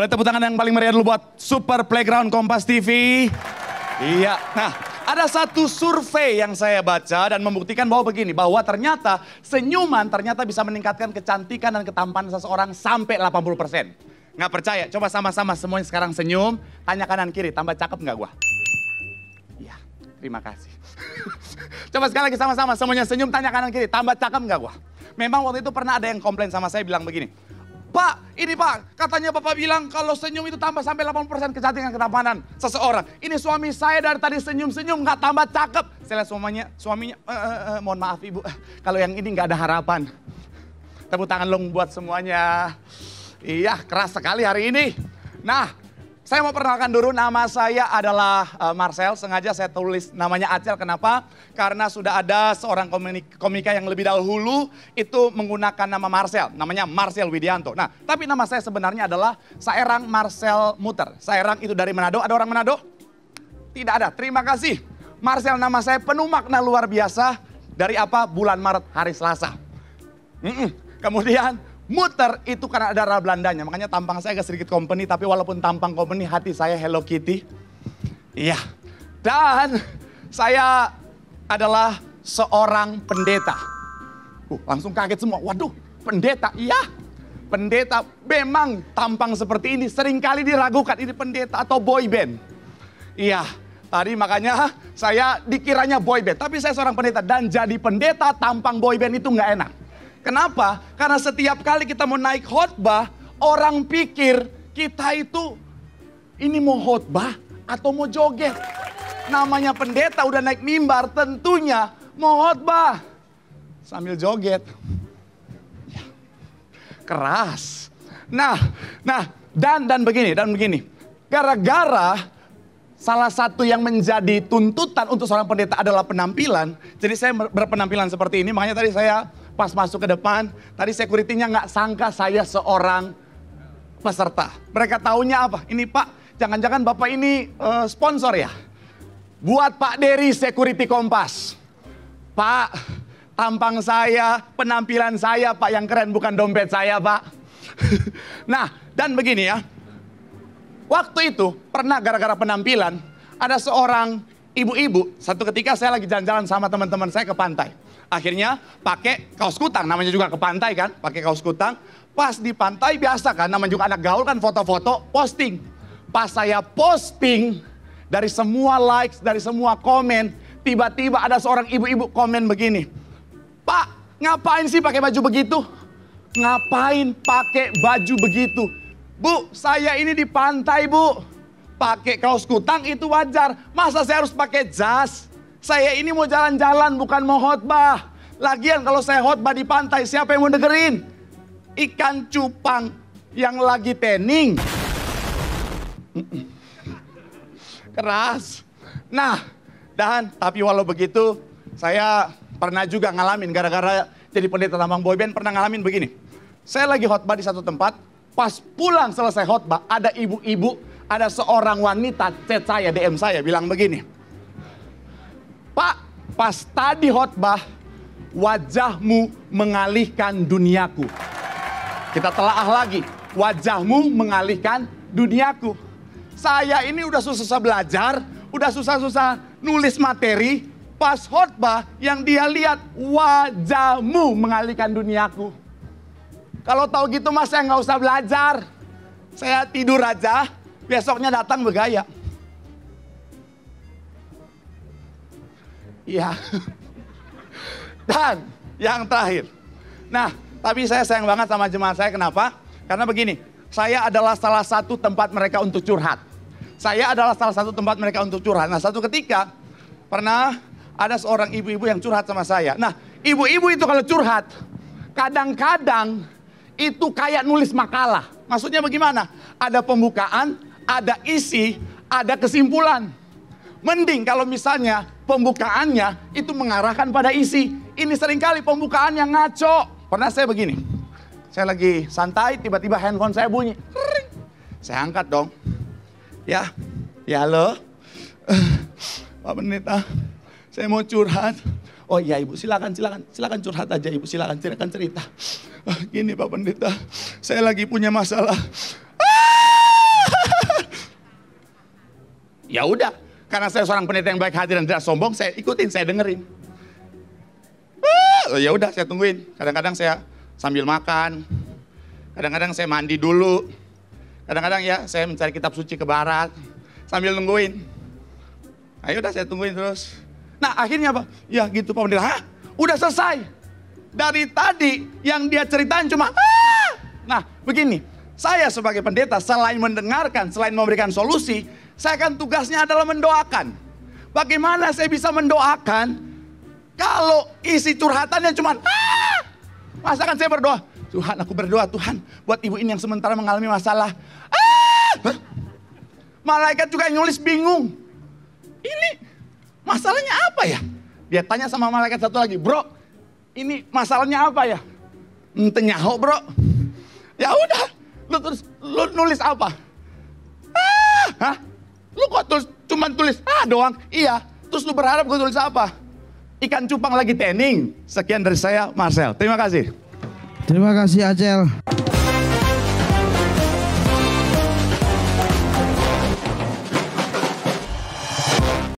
Boleh tepuk tangan yang paling meriah dulu buat Super Playground Kompas TV. Iya, nah ada satu survei yang saya baca dan membuktikan bahwa begini, bahwa ternyata senyuman ternyata bisa meningkatkan kecantikan dan ketampanan seseorang sampai 80%. Nggak percaya, coba sama-sama semuanya sekarang senyum, tanya kanan kiri, tambah cakep nggak gua? Iya, terima kasih. Coba sekali lagi sama-sama semuanya senyum, tanya kanan kiri, tambah cakep nggak gua? Memang waktu itu pernah ada yang komplain sama saya bilang begini, Pak, ini Pak, katanya Bapak bilang kalau senyum itu tambah sampai 80% kecantikan ketampanan seseorang. Ini suami saya dari tadi senyum-senyum nggak tambah cakep. Saya lihat suaminya, mohon maaf Ibu, kalau yang ini nggak ada harapan. Tepuk tangan dong buat semuanya. Iya, keras sekali hari ini. Nah, saya mau perkenalkan dulu, nama saya adalah Marcel. Sengaja saya tulis namanya Acel, kenapa? Karena sudah ada seorang komika yang lebih dahulu itu menggunakan nama Marcel. Namanya Marcel Widianto. Nah, tapi nama saya sebenarnya adalah Saerang Marcel Muter. Saerang itu dari Manado. Ada orang Manado? Tidak ada. Terima kasih. Marcel, nama saya penuh makna luar biasa. Dari apa? Bulan Maret, hari Selasa. Kemudian Muter itu karena ada darah Belandanya, makanya tampang saya agak sedikit company, tapi walaupun tampang company hati saya Hello Kitty. Iya, dan saya adalah seorang pendeta. Langsung kaget semua, waduh pendeta, iya. Pendeta memang tampang seperti ini, seringkali diragukan ini pendeta atau boy band. Iya, tadi makanya saya dikiranya boy band, tapi saya seorang pendeta dan jadi pendeta tampang boy band itu nggak enak. Kenapa? Karena setiap kali kita mau naik khotbah, orang pikir kita itu ini mau khotbah atau mau joget. Namanya pendeta udah naik mimbar tentunya mau khotbah sambil joget. Ya, keras. Dan begini. Gara-gara salah satu yang menjadi tuntutan untuk seorang pendeta adalah penampilan. Jadi saya berpenampilan seperti ini, makanya tadi saya pas masuk ke depan, tadi security-nya nggak sangka saya seorang peserta. Mereka taunya apa? Ini Pak, jangan-jangan Bapak ini sponsor ya? Buat Pak Deri Security Kompas. Pak, tampang saya, penampilan saya Pak yang keren, bukan dompet saya Pak. Nah, dan begini ya. Waktu itu pernah gara-gara penampilan, ada seorang ibu-ibu, satu ketika saya lagi jalan-jalan sama teman-teman saya ke pantai. Akhirnya pakai kaos kutang, namanya juga ke pantai kan, pakai kaos kutang. Pas di pantai biasa kan, namanya juga anak gaul kan foto-foto, posting. Pas saya posting, dari semua likes, dari semua komen, tiba-tiba ada seorang ibu-ibu komen begini. Pak, ngapain sih pakai baju begitu? Ngapain pakai baju begitu? Bu, saya ini di pantai Bu. Pakai kaos kutang itu wajar, masa saya harus pakai jas? Saya ini mau jalan-jalan bukan mau khotbah. Lagian kalau saya khotbah di pantai siapa yang mau dengerin? Ikan cupang yang lagi tanning. Keras. Nah, dan tapi walau begitu saya pernah juga ngalamin gara-gara jadi pendeta tambang boyband pernah ngalamin begini. Saya lagi khotbah di satu tempat, pas pulang selesai khotbah ada ibu-ibu, ada seorang wanita chat saya, DM saya bilang begini. Pak, pas tadi khotbah, wajahmu mengalihkan duniaku. Kita telaah lagi, wajahmu mengalihkan duniaku. Saya ini udah susah-susah belajar, udah susah-susah nulis materi. Pas khotbah yang dia lihat, wajahmu mengalihkan duniaku. Kalau tahu gitu mas saya nggak usah belajar. Saya tidur aja, besoknya datang bergaya. Iya, dan yang terakhir. Nah, tapi saya sayang banget sama jemaat saya, kenapa? Karena begini, saya adalah salah satu tempat mereka untuk curhat. Nah, satu ketika pernah ada seorang ibu-ibu yang curhat sama saya. Nah, ibu-ibu itu kalau curhat, kadang-kadang itu kayak nulis makalah. Maksudnya bagaimana? Ada pembukaan, ada isi, ada kesimpulan. Mending kalau misalnya pembukaannya itu mengarahkan pada isi. Ini seringkali pembukaan yang ngaco. Pernah saya begini. Saya lagi santai, tiba-tiba handphone saya bunyi. Saya angkat dong. Ya halo. Pak Pendeta, saya mau curhat. Oh iya Ibu, silakan curhat aja Ibu, silakan cerita. Gini Pak Pendeta, saya lagi punya masalah. Ya udah, karena saya seorang pendeta yang baik hati dan tidak sombong, saya ikutin, saya dengerin. Ya udah, saya tungguin. Kadang-kadang saya sambil makan, kadang-kadang saya mandi dulu, kadang-kadang ya saya mencari kitab suci ke barat sambil nungguin. Ayo udah, saya tungguin terus. Nah akhirnya apa? Ya gitu Pak Pendeta. Hah? Udah selesai. Dari tadi yang dia ceritain cuma ah! Nah begini, saya sebagai pendeta selain mendengarkan, selain memberikan solusi, saya kan tugasnya adalah mendoakan. Bagaimana saya bisa mendoakan kalau isi curhatannya cuma ah! Masa kan saya berdoa, Tuhan aku berdoa Tuhan buat ibu ini yang sementara mengalami masalah. Ah! Malaikat juga yang nulis bingung. Ini masalahnya apa ya? Dia tanya sama malaikat satu lagi, bro, ini masalahnya apa ya? Tenyaho bro. Ya udah, lu terus lu nulis apa? Ah, hah? Lu kok tulis cuman tulis ah doang? Iya. Terus lu berharap gue tulis apa? Ikan cupang lagi tanning. Sekian dari saya Marcel. Terima kasih. Terima kasih Acel.